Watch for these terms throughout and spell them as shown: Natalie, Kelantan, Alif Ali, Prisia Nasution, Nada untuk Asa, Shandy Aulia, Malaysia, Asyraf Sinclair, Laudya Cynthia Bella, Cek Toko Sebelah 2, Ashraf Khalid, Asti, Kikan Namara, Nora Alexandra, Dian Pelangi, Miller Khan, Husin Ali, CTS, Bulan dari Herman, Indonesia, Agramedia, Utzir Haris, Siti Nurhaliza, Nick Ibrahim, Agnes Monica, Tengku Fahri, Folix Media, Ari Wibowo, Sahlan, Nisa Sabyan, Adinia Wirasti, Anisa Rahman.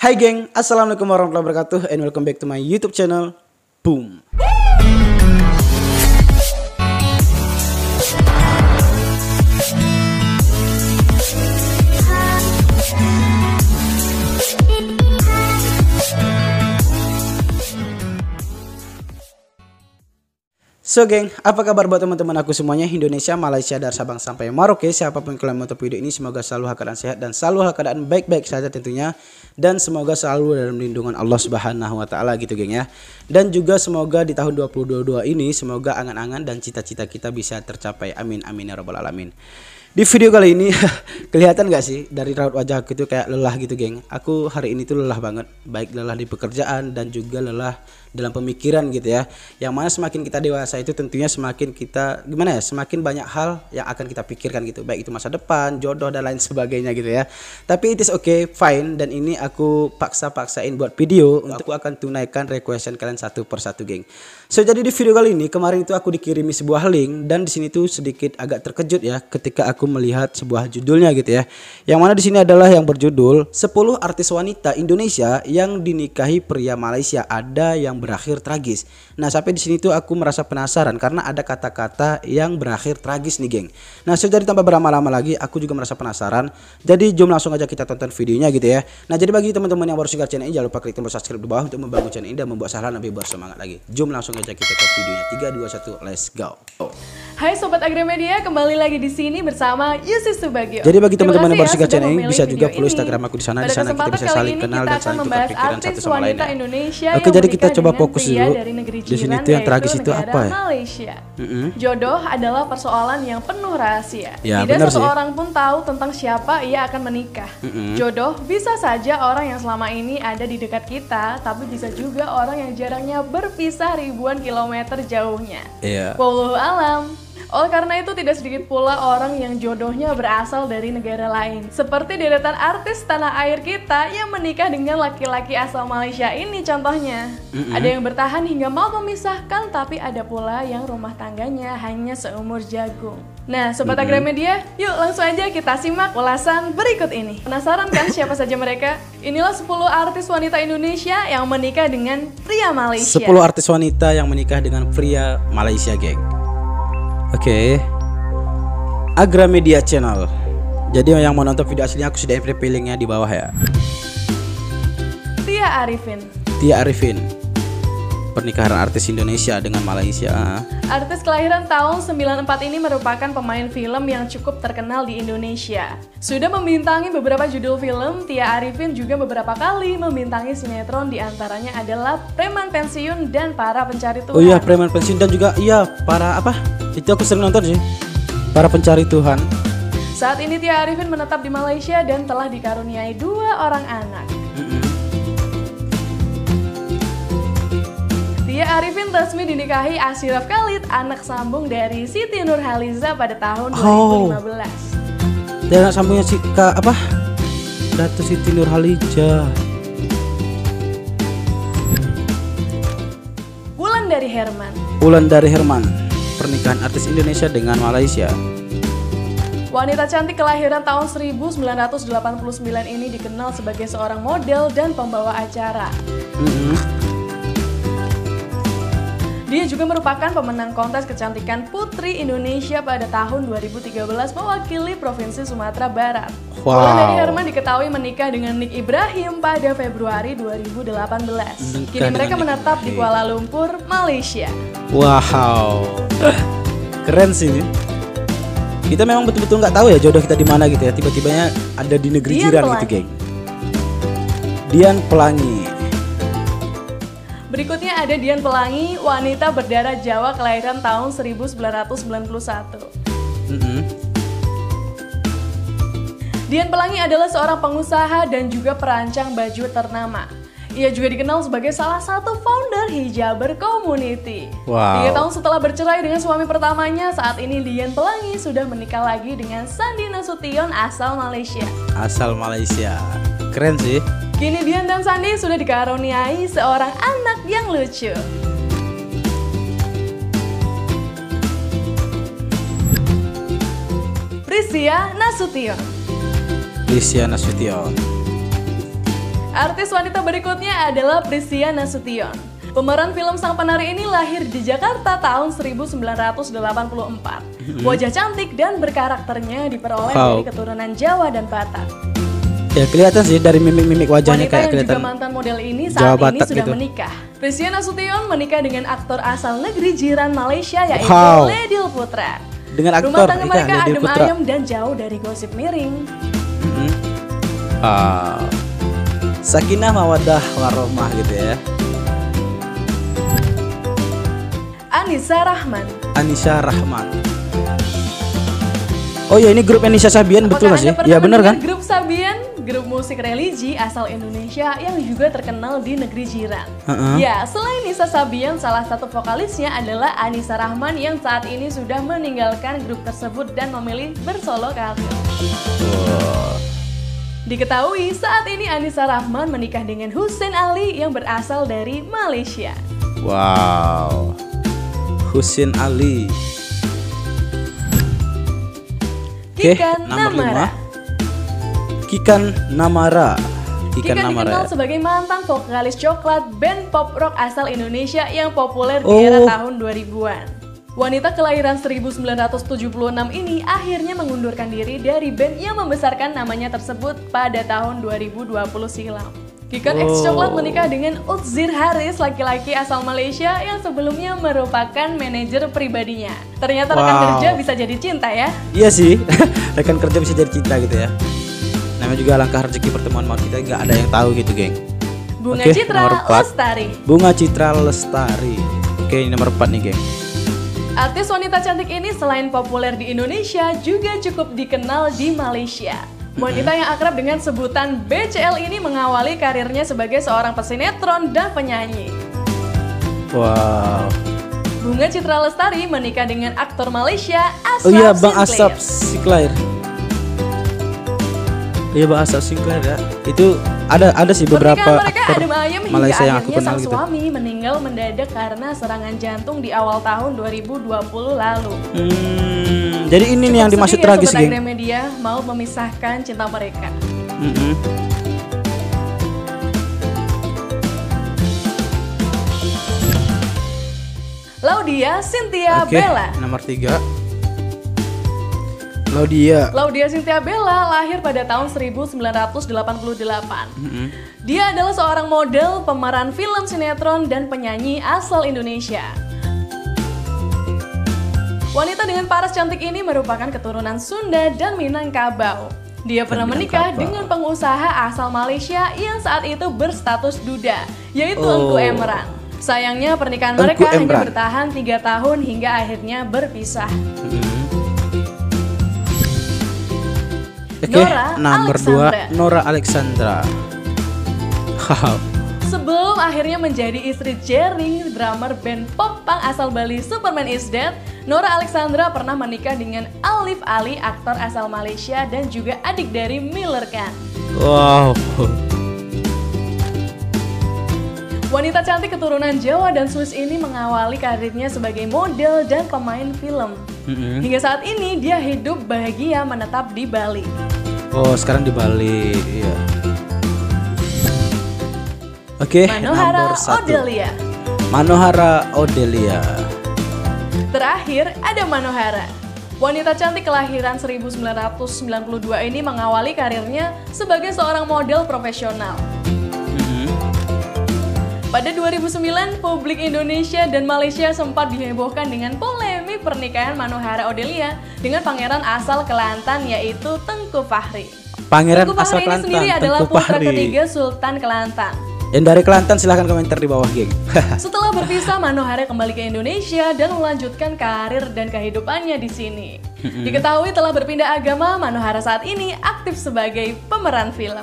Hai geng, assalamualaikum warahmatullahi wabarakatuh and welcome back to my YouTube channel Boom. So geng, apa kabar buat teman-teman aku semuanya Indonesia, Malaysia, dari Sabang sampai Merauke. Siapapun kalian menonton video ini, semoga selalu dalam keadaan sehat dan selalu dalam keadaan baik-baik saja tentunya. Dan semoga selalu dalam lindungan Allah Subhanahu wa Ta'ala gitu geng ya. Dan juga semoga di tahun 2022 ini, semoga angan-angan dan cita-cita kita bisa tercapai. Amin, amin ya rabbal alamin. Di video kali ini kelihatan gak sih dari raut wajah aku itu kayak lelah gitu geng. Aku hari ini tuh lelah banget, baik lelah di pekerjaan dan juga lelah dalam pemikiran gitu ya. Yang mana semakin kita dewasa itu tentunya semakin kita gimana ya, semakin banyak hal yang akan kita pikirkan gitu, baik itu masa depan, jodoh dan lain sebagainya gitu ya. Tapi it is okay, fine, dan ini aku paksa-paksain buat video untuk aku akan tunaikan requestan kalian satu persatu geng. So jadi di video kali ini kemarin itu aku dikirimi sebuah link dan di sini tuh sedikit agak terkejut ya ketika aku melihat sebuah judulnya gitu ya. Yang mana di sini adalah yang berjudul 10 artis wanita Indonesia yang dinikahi pria Malaysia ada yang berakhir tragis. Nah, sampai di sini tuh aku merasa penasaran karena ada kata-kata yang berakhir tragis nih, geng. Nah, jadi tanpa berlama-lama lagi aku juga merasa penasaran. Jadi jom langsung aja kita tonton videonya gitu ya. Nah, jadi bagi teman-teman yang baru subscribe channel ini jangan lupa klik tombol subscribe di bawah untuk membangun channel ini dan membuat Sahlan lebih bersemangat lagi. Jom langsung aja kita ke videonya. 3 2 1 let's go. Hai sobat Agrimedia, kembali lagi di sini bersama Subagio. Jadi bagi teman-teman yang baru subscribe channel ini bisa juga follow Instagram aku di sana. Di sana kita bisa saling kenal dan saling tukar pikiran satu sama lain. Oke, jadi kita coba fokus dulu. Di sini tuh yang tragis itu apa ya? Jodoh adalah persoalan yang penuh rahasia. Tidak seorang pun tahu tentang siapa ia akan menikah. Jodoh bisa saja orang yang selama ini ada di dekat kita, tapi bisa juga orang yang jarangnya berpisah ribuan kilometer jauhnya. Wallahu alam. Oleh karena itu tidak sedikit pula orang yang jodohnya berasal dari negara lain. Seperti deretan artis tanah air kita yang menikah dengan laki-laki asal Malaysia ini contohnya. Ada yang bertahan hingga mau memisahkan, tapi ada pula yang rumah tangganya hanya seumur jagung. Nah, sobat Agramedia, yuk langsung aja kita simak ulasan berikut ini. Penasaran kan siapa saja mereka? Inilah 10 artis wanita Indonesia yang menikah dengan pria Malaysia. 10 artis wanita yang menikah dengan pria Malaysia, geng. Oke, Agramedia Channel. Jadi yang mau nonton video aslinya aku sudah FTP linknya di bawah ya. Tia Arifin. Tia Arifin. Pernikahan artis Indonesia dengan Malaysia. Artis kelahiran tahun 94 ini merupakan pemain film yang cukup terkenal di Indonesia. Sudah membintangi beberapa judul film, Tia Arifin juga beberapa kali membintangi sinetron, diantaranya adalah Preman Pensiun dan Para Pencari Tuhan. Oh iya, Preman Pensiun dan juga iya para apa? Itu aku sering nonton sih, Para Pencari Tuhan. Saat ini Tia Arifin menetap di Malaysia dan telah dikaruniai 2 orang anak. Tia Arifin resmi dinikahi Ashraf Khalid, anak sambung dari Siti Nurhaliza pada tahun 2015. Dia anak sambungnya si apa? Datu Siti Nurhaliza. Bulan dari Herman. Bulan dari Herman. Pernikahan artis Indonesia dengan Malaysia. Wanita cantik kelahiran tahun 1989 ini dikenal sebagai seorang model dan pembawa acara. Dia juga merupakan pemenang kontes kecantikan Putri Indonesia pada tahun 2013 mewakili Provinsi Sumatera Barat. Bulan dari Herman diketahui menikah dengan Nick Ibrahim pada Februari 2018. Kini mereka menetap di Kuala Lumpur, Malaysia. Wow, keren sih ini. Kita memang betul-betul nggak tahu ya jodoh kita di mana gitu ya. Tiba-tibanya ada di negeri jiran gitu, geng. Dian Pelangi. Berikutnya ada Dian Pelangi, wanita berdarah Jawa kelahiran tahun 1991. Dian Pelangi adalah seorang pengusaha dan juga perancang baju ternama. Ia juga dikenal sebagai salah satu founder hijaber community. 3 tahun setelah bercerai dengan suami pertamanya, saat ini Dian Pelangi sudah menikah lagi dengan Sandina Sution asal Malaysia. Asal Malaysia, keren sih. Kini Dian dan Sandi sudah dikaruniai seorang anak yang lucu. Prisia Nasution. Prisia Nasution. Artis wanita berikutnya adalah Prisia Nasution. Pemeran film Sang Penari ini lahir di Jakarta tahun 1984. Wajah cantik dan berkarakternya diperoleh dari keturunan Jawa dan Batak. Ya kelihatan sih dari mimik-mimik wajahnya kayak kelihatan. Wanita yang juga mantan model ini saat ini sudah menikah. Prisia Nasution menikah dengan aktor asal negeri jiran Malaysia yaitu Ledil Putra. Dengan aktor, rumah tangga mereka adem ayem dan jauh dari gosip miring. Sakinah mawaddah warahmah gitu ya. Anisa Rahman. Oh ya, ini grup Nisa Sabyan, betul gak sih? Ya bener kan? Grup Sabyan, grup musik religi asal Indonesia yang juga terkenal di negeri jiran. Ya, selain Nisa Sabyan, salah satu vokalisnya adalah Anisa Rahman yang saat ini sudah meninggalkan grup tersebut dan memilih bersolo karir. Diketahui saat ini Anisa Rahman menikah dengan Husin Ali yang berasal dari Malaysia. Wow, Husin Ali. Kikan Namara dikenal sebagai mantan vokalis Coklat, band pop rock asal Indonesia yang populer di era tahun 2000-an. Wanita kelahiran 1976 ini akhirnya mengundurkan diri dari band yang membesarkan namanya tersebut pada tahun 2020 silam. Kikan ex Coklat menikah dengan Utzir Haris, laki-laki asal Malaysia yang sebelumnya merupakan manajer pribadinya. Ternyata rekan kerja bisa jadi cinta ya? Iya sih, rekan kerja bisa jadi cinta gitu ya. Namanya juga langkah rezeki pertemuan mau kita, nggak ada yang tahu gitu, geng. Bunga Citra Lestari. Oke, ini nomor 4 nih, geng. Artis wanita cantik ini selain populer di Indonesia juga cukup dikenal di Malaysia. Wanita yang akrab dengan sebutan BCL ini mengawali karirnya sebagai seorang pesinetron dan penyanyi. Wow. Bunga Citra Lestari menikah dengan aktor Malaysia Ashraf Sinclair. Iya, Bang Ashraf Sinclair ya. Itu ada sih beberapa aktor Malaysia yang aku kenal gitu. Suami meninggal mendadak karena serangan jantung di awal tahun 2020 lalu. Jadi ini nih yang dimaksud tragis, geng. Sumber media mau memisahkan cinta mereka. Laudya Cynthia Bella. Nomor 3. Laudya Cynthia Bella lahir pada tahun 1988. Dia adalah seorang model, pemeran film, sinetron, dan penyanyi asal Indonesia. Wanita dengan paras cantik ini merupakan keturunan Sunda dan Minangkabau. Dia pernah menikah dengan pengusaha asal Malaysia yang saat itu berstatus duda, yaitu Engku Emran. Sayangnya pernikahan mereka hanya bertahan 3 tahun hingga akhirnya berpisah. Nomor 2, Nora Alexandra. Sebelum akhirnya menjadi istri Jering, drummer band pop punk asal Bali Superman Is Dead, Nora Alexandra pernah menikah dengan Alif Ali, aktor asal Malaysia dan juga adik dari Miller Khan. Wow. Wanita cantik keturunan Jawa dan Swiss ini mengawali karirnya sebagai model dan pemain film. Hingga saat ini dia hidup bahagia menetap di Bali. Sekarang di Bali, iya. Manohara Odelia. Terakhir ada Manohara. Wanita cantik kelahiran 1992 ini mengawali karirnya sebagai seorang model profesional. Pada 2009, publik Indonesia dan Malaysia sempat dihebohkan dengan polemik pernikahan Manohara Odelia dengan pangeran asal Kelantan yaitu Tengku Fahri. Tengku Fahri sendiri adalah putra ketiga Sultan Kelantan. Yang dari Kelantan silahkan komentar di bawah, geng. Setelah berpisah, Manohara kembali ke Indonesia dan melanjutkan karir dan kehidupannya di sini. Diketahui telah berpindah agama, Manohara saat ini aktif sebagai pemeran film.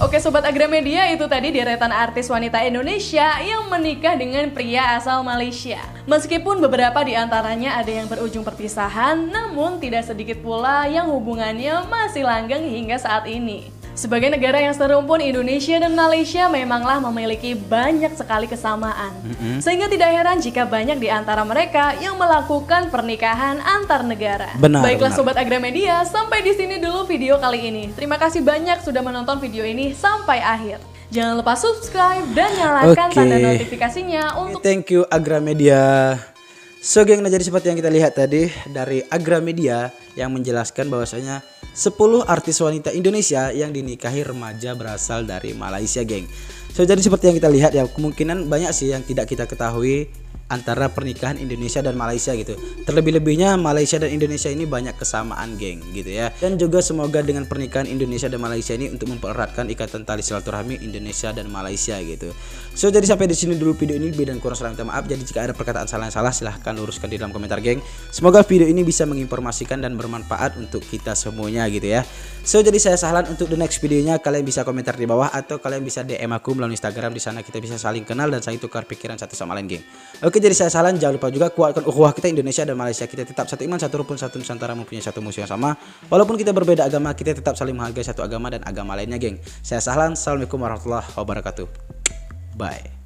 Oke Sobat Agramedia, itu tadi deretan artis wanita Indonesia yang menikah dengan pria asal Malaysia. Meskipun beberapa di antaranya ada yang berujung perpisahan, namun tidak sedikit pula yang hubungannya masih langgeng hingga saat ini. Sebagai negara yang serumpun, Indonesia dan Malaysia memanglah memiliki banyak sekali kesamaan. Sehingga tidak heran jika banyak di antara mereka yang melakukan pernikahan antar negara. Baiklah Sobat Agramedia, sampai di sini dulu video kali ini. Terima kasih banyak sudah menonton video ini sampai akhir. Jangan lupa subscribe dan nyalakan tanda notifikasinya untuk... Thank you Agramedia. So geng, nah jadi seperti yang kita lihat tadi dari Agramedia yang menjelaskan bahwasanya 10 artis wanita Indonesia yang dinikahi remaja berasal dari Malaysia, geng. So jadi seperti yang kita lihat ya, kemungkinan banyak sih yang tidak kita ketahui antara pernikahan Indonesia dan Malaysia gitu. Terlebih-lebihnya Malaysia dan Indonesia ini banyak kesamaan, geng, gitu ya. Dan juga semoga dengan pernikahan Indonesia dan Malaysia ini untuk mempereratkan ikatan tali silaturahmi Indonesia dan Malaysia gitu. So jadi sampai di sini dulu video ini, lebih dan kurang saya minta maaf. Jadi jika ada perkataan salah silahkan luruskan di dalam komentar, geng. Semoga video ini bisa menginformasikan dan bermanfaat untuk kita semuanya gitu ya. So jadi saya Sahlan, untuk the next videonya kalian bisa komentar di bawah atau kalian bisa DM aku melalui Instagram, di sana kita bisa saling kenal dan saling tukar pikiran satu sama lain, geng. Oke, jadi saya Sahlan, jangan lupa juga kuatkan ukhuwah kita Indonesia dan Malaysia. Kita tetap satu iman, satu rukun, satu Nusantara, mempunyai satu musuh yang sama. Walaupun kita berbeda agama, kita tetap saling menghargai satu agama dan agama lainnya, geng. Saya Sahlan, assalamualaikum warahmatullahi wabarakatuh. Bye.